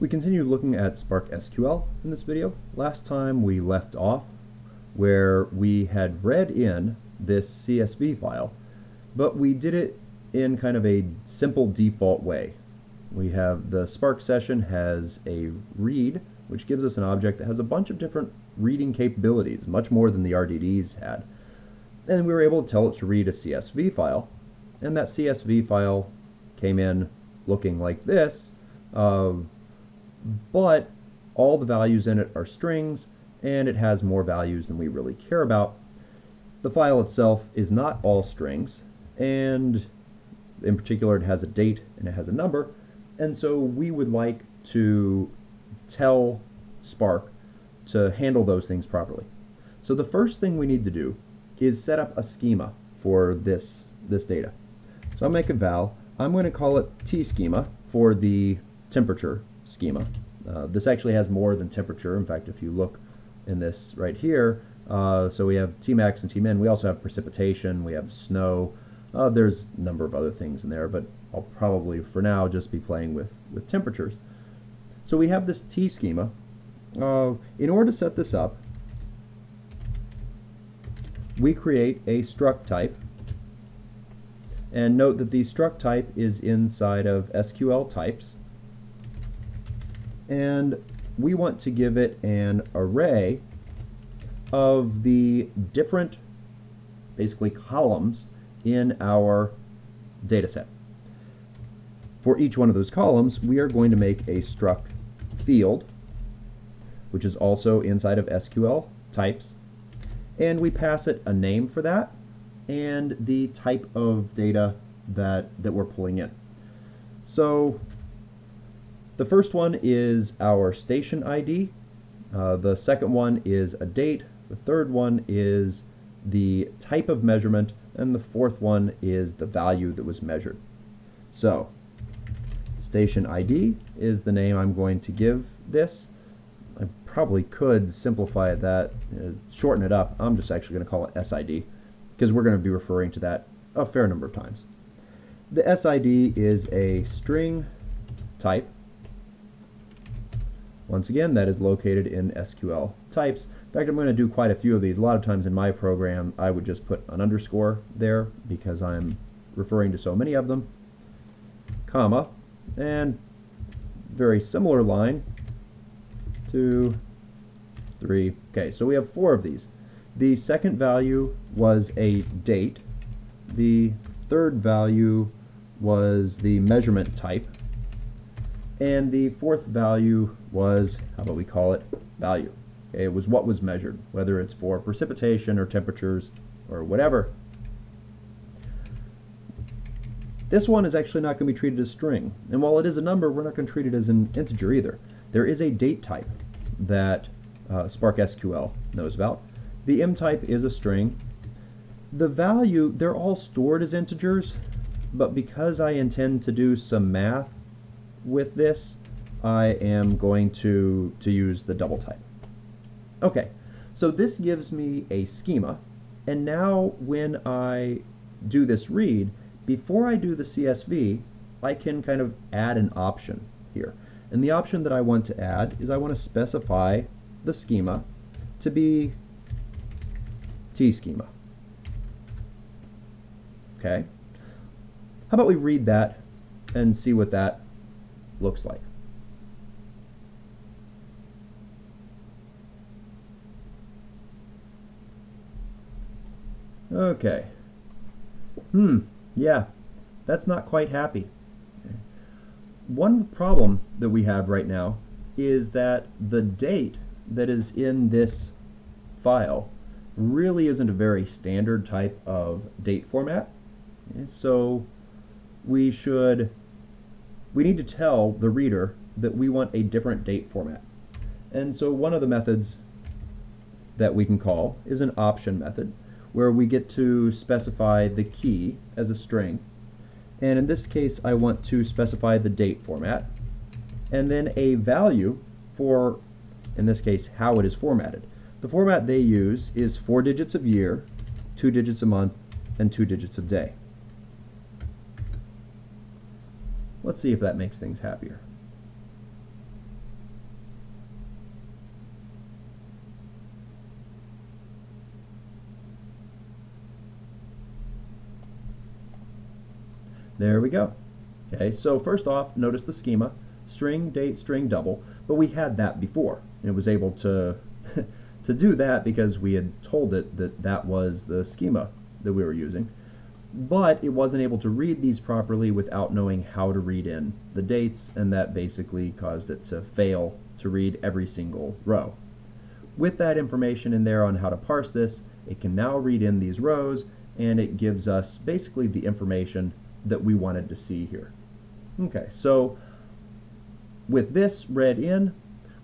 We continue looking at Spark SQL in this video. Last time we left off where we had read in this CSV file, but we did it in kind of a simple default way. We have the Spark session has a read, which gives us an object that has a bunch of different reading capabilities, much more than the RDDs had. And we were able to tell it to read a CSV file, and that CSV file came in looking like this, but all the values in it are strings, and it has more values than we really care about. The file itself is not all strings, and in particular it has a date and it has a number, and so we would like to tell Spark to handle those things properly. So the first thing we need to do is set up a schema for this data. So I'll make a val. I'm going to call it T-schema for the temperature schema. This actually has more than temperature. In fact, if you look in this right here, so we have Tmax and Tmin. We also have precipitation. We have snow. There's a number of other things in there, but I'll probably for now just be playing with temperatures. So we have this T schema. In order to set this up, we create a struct type. And note that the struct type is inside of SQL types. And we want to give it an array of the different, basically, columns in our data set. For each one of those columns, we are going to make a struct field, which is also inside of SQL types, and we pass it a name for that and the type of data that we're pulling in. So the first one is our station ID, the second one is a date, the third one is the type of measurement, and the fourth one is the value that was measured. So station ID is the name I'm going to give this. I probably could simplify that, shorten it up. I'm just actually going to call it SID because we're going to be referring to that a fair number of times. The SID is a string type. Once again, that is located in SQL types. In fact, I'm going to do quite a few of these. A lot of times in my program, I would just put an underscore there because I'm referring to so many of them, comma, and very similar line, 2, 3. Okay, so we have 4 of these. The second value was a date. The third value was the measurement type. And the fourth value was, how about we call it value? It was what was measured, whether it's for precipitation or temperatures or whatever. This one is actually not going to be treated as string. And while it is a number, we're not going to treat it as an integer either. There is a date type that Spark SQL knows about. The M type is a string. The value, they're all stored as integers, but because I intend to do some math with this, I am going to use the double type. Okay, so this gives me a schema, and now when I do this read, before I do the CSV, I can kind of add an option here. And the option that I want to add is I want to specify the schema to be T schema. Okay, how about we read that and see what that looks like. Okay. Yeah, that's not quite happy. Okay. One problem that we have right now is that the date that is in this file really isn't a very standard type of date format. Okay. So we need to tell the reader that we want a different date format. And so one of the methods that we can call is an option method, where we get to specify the key as a string. And in this case, I want to specify the date format and then a value for, in this case, how it is formatted. The format they use is 4 digits of year, 2 digits of month, and 2 digits of day. Let's see if that makes things happier. There we go. Okay, so first off, notice the schema, string, date, string, double, but we had that before. It was able to, do that because we had told it that that was the schema that we were using, but it wasn't able to read these properly without knowing how to read in the dates, and that basically caused it to fail to read every single row. With that information in there on how to parse this, it can now read in these rows, and it gives us basically the information that we wanted to see here. Okay, so with this read in,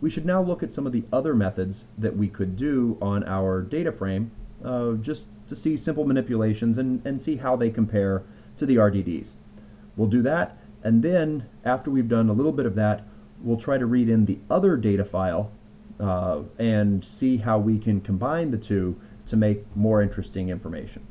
we should now look at some of the other methods that we could do on our data frame just to see simple manipulations and see how they compare to the RDDs. We'll do that, and then after we've done a little bit of that, we'll try to read in the other data file and see how we can combine the two to make more interesting information.